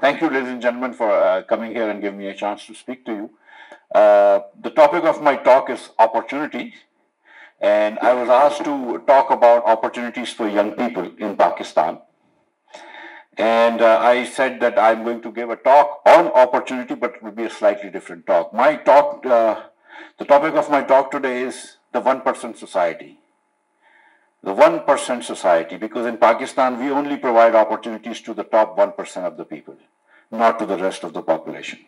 Thank you, ladies and gentlemen, for coming here and giving me a chance to speak to you. The topic of my talk is opportunity, and I was asked to talk about opportunities for young people in Pakistan. And I said that I'm going to give a talk on opportunity, but it will be a slightly different talk. My talk, the topic of my talk today is the 1% society. The 1% society, because in Pakistan, we only provide opportunities to the top 1% of the people, not to the rest of the population.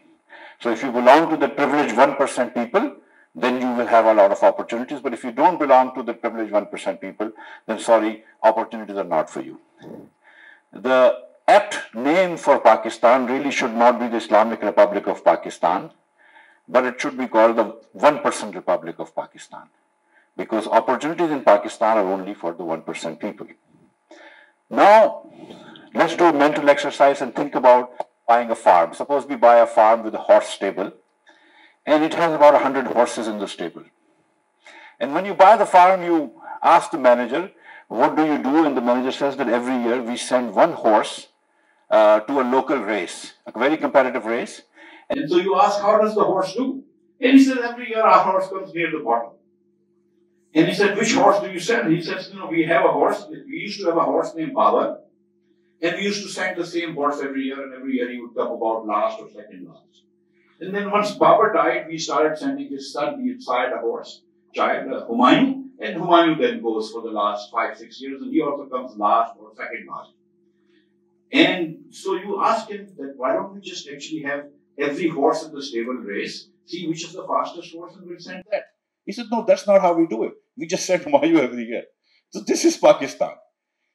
So if you belong to the privileged 1% people, then you will have a lot of opportunities. But if you don't belong to the privileged 1% people, then sorry, opportunities are not for you. The apt name for Pakistan really should not be the Islamic Republic of Pakistan, but it should be called the 1% Republic of Pakistan, because opportunities in Pakistan are only for the 1% people. Now, let's do a mental exercise and think about buying a farm. Suppose we buy a farm with a horse stable, and it has about 100 horses in the stable. And when you buy the farm, you ask the manager, what do you do? And the manager says that every year we send one horse to a local race, a very competitive race. And so you ask, how does the horse do? And he says, every year our horse comes near the bottom. And he said, which horse do you send? He says, no, we have a horse. We used to have a horse named Baba. And we used to send the same horse every year. And every year he would come about last or second last. And then once Baba died, we started sending his son inside a horse, child, Humayun. And Humayun then goes for the last 5-6 years. And he also comes last or second last. And so you ask him that, why don't we just actually have every horse in the stable race, see which is the fastest horse, and we'll send that. He said, no, that's not how we do it. We just send Humayun every year. So this is Pakistan.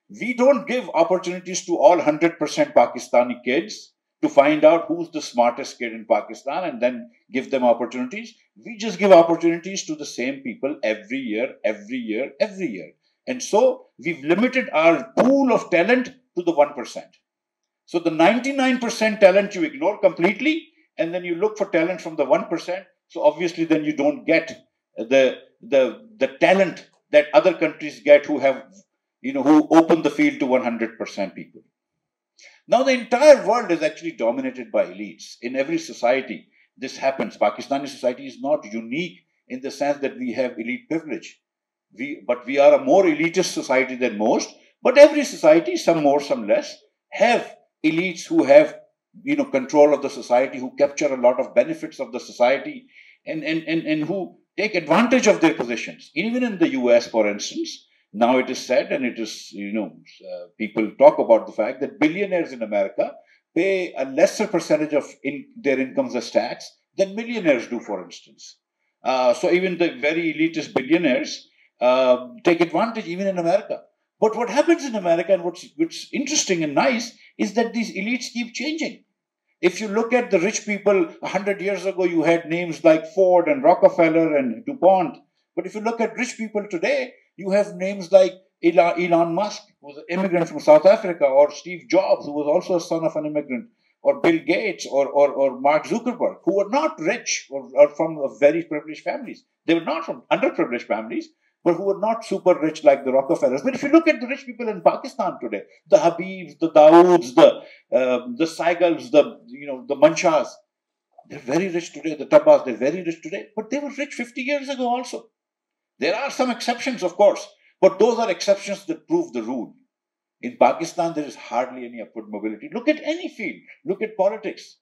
We don't give opportunities to all 100% Pakistani kids to find out who's the smartest kid in Pakistan and then give them opportunities. We just give opportunities to the same people every year, every year, every year. And so we've limited our pool of talent to the 1%. So the 99% talent you ignore completely, and then you look for talent from the 1%. So obviously then you don't get the talent that other countries get who have, you know, who open the field to 100% people. Now the entire world is actually dominated by elites. In every society, this happens. Pakistani society is not unique in the sense that we have elite privilege. But we are a more elitist society than most. But every society, some more, some less, have elites who have, you know, control of the society, who capture a lot of benefits of the society, and who take advantage of their positions. Even in the US, for instance, now it is said, and it is, you know, people talk about the fact that billionaires in America pay a lesser percentage of their incomes as tax than millionaires do, for instance. So even the very elitist billionaires take advantage even in America. But what happens in America, and what's interesting and nice, is that these elites keep changing. If you look at the rich people, 100 years ago, you had names like Ford and Rockefeller and DuPont. But if you look at rich people today, you have names like Elon Musk, who was an immigrant from South Africa, or Steve Jobs, who was also a son of an immigrant, or Bill Gates, or Mark Zuckerberg, who were not rich or from very privileged families. They were not from underprivileged families, but who were not super rich like the Rockefellers. But if you look at the rich people in Pakistan today, the Habibs, the Daouds, the Saigals, the Manshas, they're very rich today. The Tabbas, they're very rich today. But they were rich 50 years ago also. There are some exceptions, of course, but those are exceptions that prove the rule. In Pakistan, there is hardly any upward mobility. Look at any field. Look at politics.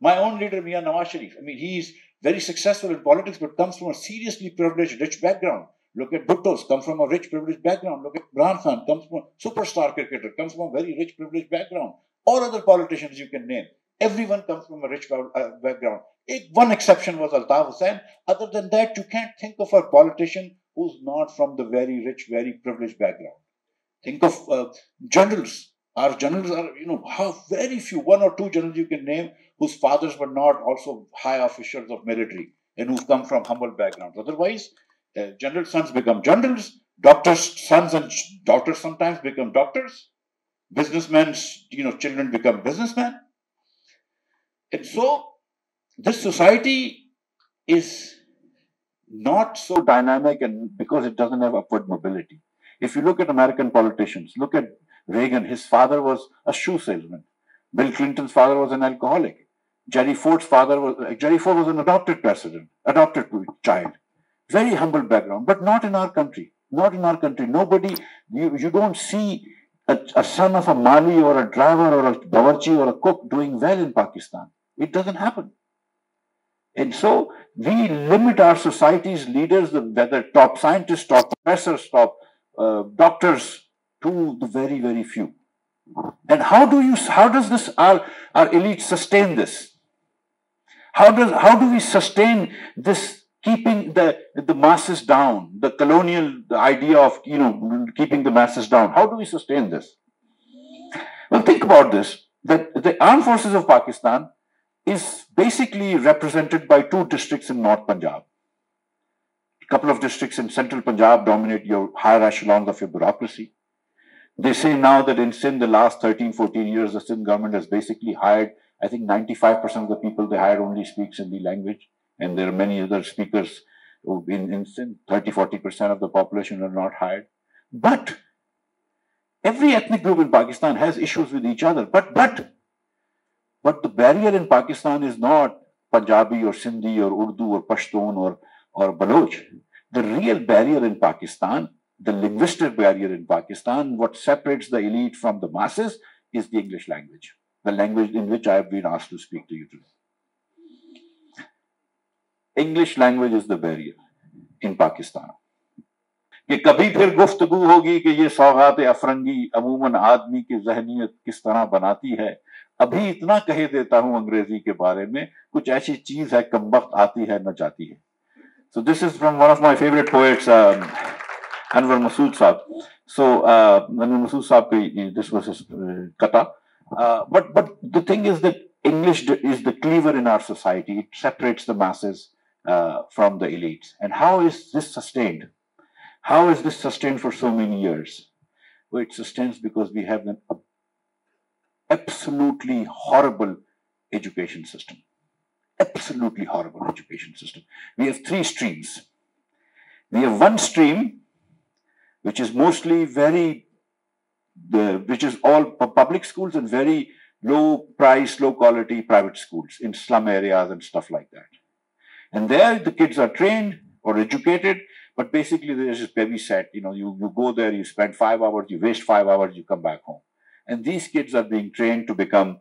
My own leader, Mian Nawaz Sharif, I mean, he's very successful in politics, but comes from a seriously privileged, rich background. Look at Bhutto, comes from a rich, privileged background. Look at Imran Khan, comes from a superstar cricketer, comes from a very rich, privileged background. All other politicians you can name. Everyone comes from a rich background. One exception was Altaf Hussain. Other than that, you can't think of a politician who's not from the very rich, very privileged background. Think of generals. Our generals are, you know, very few, 1 or 2 generals you can name whose fathers were not also high officials of military and who've come from humble backgrounds. Otherwise, general sons become generals, doctors' sons and daughters sometimes become doctors, businessmen's, you know, children become businessmen. And so this society is not so dynamic, and because it doesn't have upward mobility. If you look at American politicians, look at Reagan, his father was a shoe salesman. Bill Clinton's father was an alcoholic. Jerry Ford's father was, Jerry Ford was an adopted child. Very humble background, but not in our country. Not in our country. Nobody, you don't see a son of a Mali or a driver or a Bawarchi or a cook doing well in Pakistan. It doesn't happen. And so we limit our society's leaders, whether top scientists, top professors, top doctors, to the very, very few. And how does this our elite sustain this? How do we sustain this keeping the masses down, the colonial idea of keeping the masses down? How do we sustain this? Well, think about this, that the armed forces of Pakistan is basically represented by two districts in North Punjab. A couple of districts in Central Punjab dominate your higher echelons of your bureaucracy. They say now that in Sindh, the last 13, 14 years, the Sindh government has basically hired, I think 95% of the people they hire only speak Sindhi language. And there are many other speakers in Sindh. 30, 40% of the population are not hired. But every ethnic group in Pakistan has issues with each other. But the barrier in Pakistan is not Punjabi or Sindhi or Urdu or Pashtun or Baloch. The real barrier in Pakistan, the linguistic barrier in Pakistan, what separates the elite from the masses is the English language, the language in which I have been asked to speak to you today. English language is the barrier in Pakistan. कि कभी फिर गुफ्तगू होगी कि ये सौगात अफरंगी अमूमन आदमी की जहनियत किस तरह बनाती है। अभी इतना कह देता हूं अंग्रेजी के बारे में, कुछ ऐसी चीज है कमबख्त आती है न जाती है। So this is from one of my favorite poets, Anwar Masood Saab. So Anwar Masood Saab, this was his kata. But the thing is that English is the cleaver in our society. It separates the masses from the elites. And how is this sustained? How is this sustained for so many years? Well, it sustains because we have an absolutely horrible education system. Absolutely horrible education system. We have three streams. We have one stream which is mostly which is all public schools and very low price, low quality private schools in slum areas and stuff like that. And there the kids are trained or educated, but basically they're just babysat. You go there, you spend 5 hours, you waste 5 hours, you come back home. And these kids are being trained to become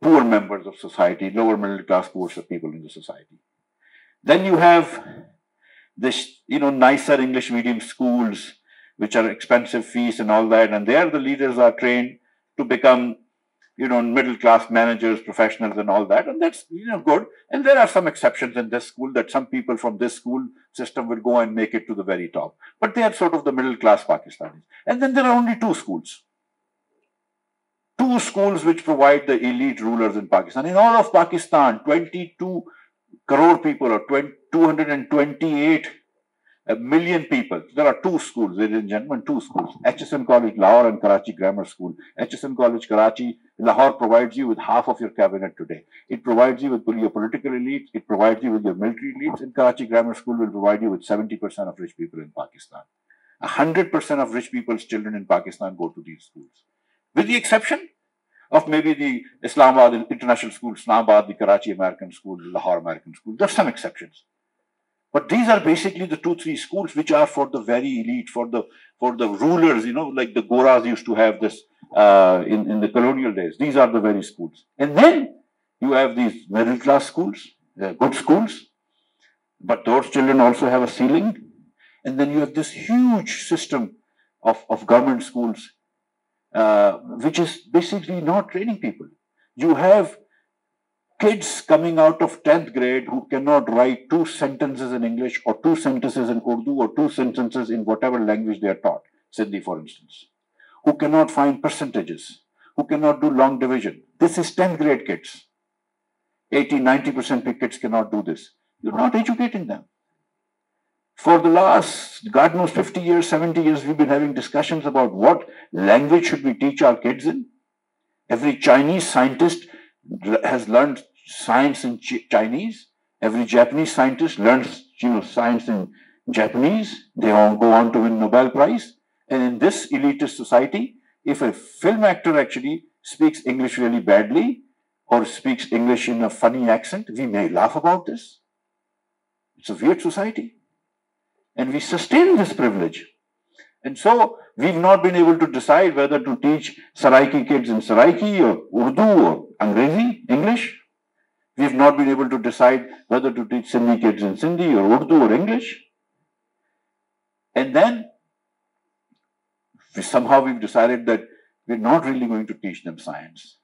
poor members of society, lower middle class, poor people in the society. Then you have this, nicer English medium schools, which are expensive fees and all that. And there the leaders are trained to become, middle class managers, professionals and all that. And that's, good. And there are some exceptions in this school that some people from this school system will go and make it to the very top. But they are sort of the middle class Pakistanis. And then there are only two schools. Two schools which provide the elite rulers in Pakistan. In all of Pakistan, 22 crore people or 228 million people. There are two schools, ladies and gentlemen, two schools. Aitchison College, Lahore and Karachi Grammar School. Aitchison College, Karachi, Lahore provides you with half of your cabinet today. It provides you with your political elites. It provides you with your military elites. And Karachi Grammar School will provide you with 70% of rich people in Pakistan. 100% of rich people's children in Pakistan go to these schools. With the exception of maybe the Islamabad International School, Islamabad, the Karachi American School, the Lahore American School. There are some exceptions. But these are basically the two, three schools which are for the very elite, for the rulers, like the Goras used to have this in the colonial days. These are the very schools. And then you have these middle class schools, they're good schools, but those children also have a ceiling. And then you have this huge system of government schools, which is basically not training people. You have kids coming out of 10th grade who cannot write two sentences in English or two sentences in Urdu or two sentences in whatever language they are taught, Sindhi for instance, who cannot find percentages, who cannot do long division. This is 10th grade kids. 80–90% of kids cannot do this. You're not educating them. For the last, God knows, 50 years, 70 years, we've been having discussions about what language should we teach our kids in. Every Chinese scientist has learned science in Chinese. Every Japanese scientist learns science in Japanese. They all go on to win Nobel Prize. And in this elitist society, if a film actor actually speaks English really badly or speaks English in a funny accent, we may laugh about this. It's a weird society. And we sustain this privilege. And so we've not been able to decide whether to teach Saraiki kids in Saraiki or Urdu or Angrezi, English. We've not been able to decide whether to teach Sindhi kids in Sindhi or Urdu or English. And then we've decided that we're not really going to teach them science.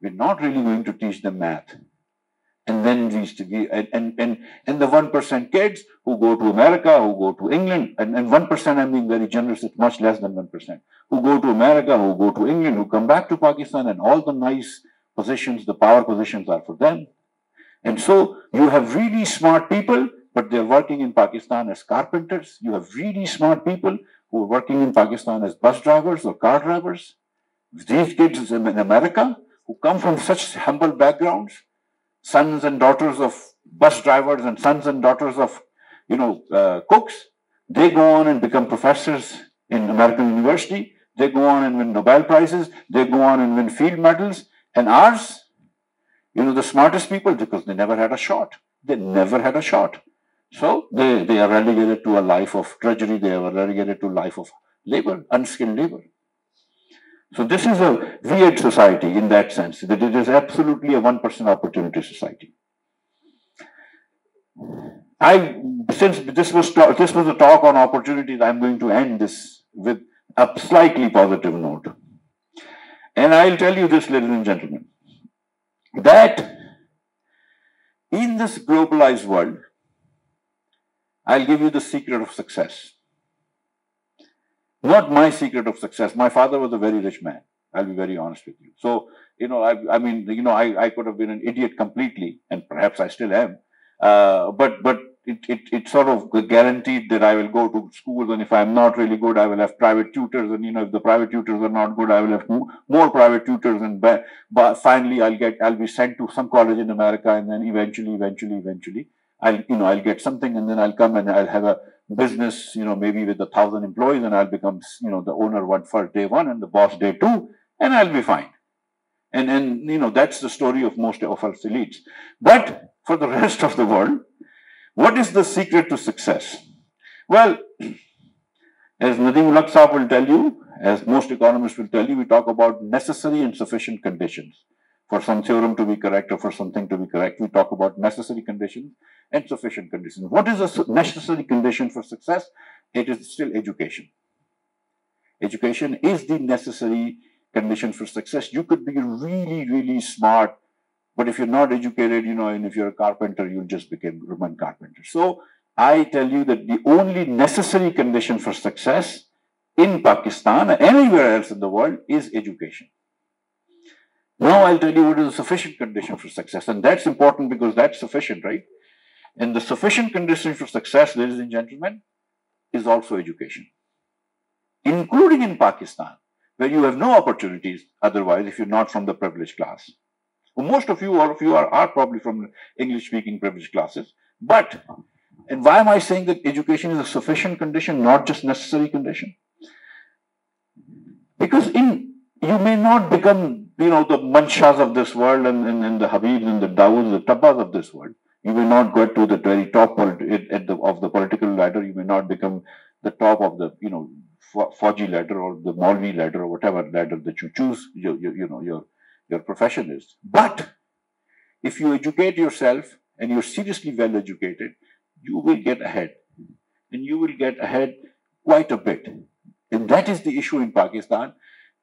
We're not really going to teach them math. And then these to be, and the 1% kids who go to America, who go to England, and 1%, I'm being very generous, it's much less than 1%, who go to America, who go to England, who come back to Pakistan, and all the nice positions, the power positions are for them. And so you have really smart people, but they're working in Pakistan as carpenters. You have really smart people who are working in Pakistan as bus drivers or car drivers. These kids in America, who come from such humble backgrounds, sons and daughters of bus drivers and sons and daughters of, cooks, they go on and become professors in American university. They go on and win Nobel Prizes. They go on and win field medals. And ours, the smartest people, because they never had a shot. They never had a shot. So they are relegated to a life of drudgery. They are relegated to a life of labor, unskilled labor. So this is a weird society in that sense, that it is absolutely a 1% opportunity society. Since this was a talk on opportunities, I'm going to end this with a slightly positive note. And I'll tell you this, ladies and gentlemen, that in this globalized world, I'll give you the secret of success. Not my secret of success. My father was a very rich man. I'll be very honest with you. So, I could have been an idiot completely, and perhaps I still am. But it sort of guaranteed that I will go to schools, and if I'm not really good, I will have private tutors. And, if the private tutors are not good, I will have more private tutors. And finally, I'll be sent to some college in America, and then eventually, I'll get something, and then I'll come and I'll have a business, maybe with 1,000 employees, and I'll become, the owner for day one and the boss day two, and I'll be fine. And that's the story of most of us elites. But for the rest of the world, what is the secret to success? Well, as Nadeem Ul-Haque Sahab will tell you, as most economists will tell you, we talk about necessary and sufficient conditions. For some theorem to be correct or for something to be correct, we talk about necessary conditions and sufficient conditions. What is a necessary condition for success? It is still education. Education is the necessary condition for success. You could be really, really smart, but if you're not educated, and if you're a carpenter, you'll just become Roman carpenter. So I tell you that the only necessary condition for success in Pakistan, anywhere else in the world, is education. Now I'll tell you what is a sufficient condition for success. And that's important because that's sufficient, right? And the sufficient condition for success, ladies and gentlemen, is also education. Including in Pakistan, where you have no opportunities otherwise if you're not from the privileged class. Well, most of you, all of you are probably from English-speaking privileged classes. But, and why am I saying that education is a sufficient condition, not just necessary condition? Because you may not become, the Manshas of this world and the Habibs and the Dawoods, the Tabbas of this world. You may not get to the very top of the political ladder. You may not become the top of the, Fauji ladder or the Maulvi ladder or whatever ladder that you choose, your profession is. But if you educate yourself and you're seriously well educated, you will get ahead. And you will get ahead quite a bit. And that is the issue in Pakistan,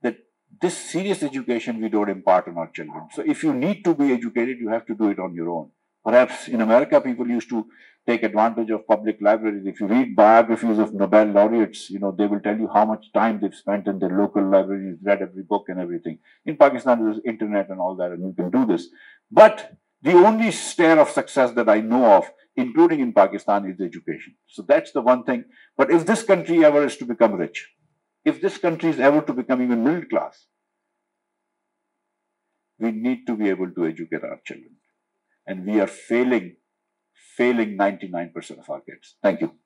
that this serious education we don't impart on our children. So if you need to be educated, you have to do it on your own. Perhaps in America, people used to take advantage of public libraries. If you read biographies of Nobel laureates, they will tell you how much time they've spent in their local libraries, read every book and everything. In Pakistan, there's internet and all that, and you can do this. But the only stair of success that I know of, including in Pakistan, is education. So that's the one thing. But if this country ever is to become rich, if this country is ever to become even middle class, we need to be able to educate our children. And we are failing 99% of our kids. Thank you.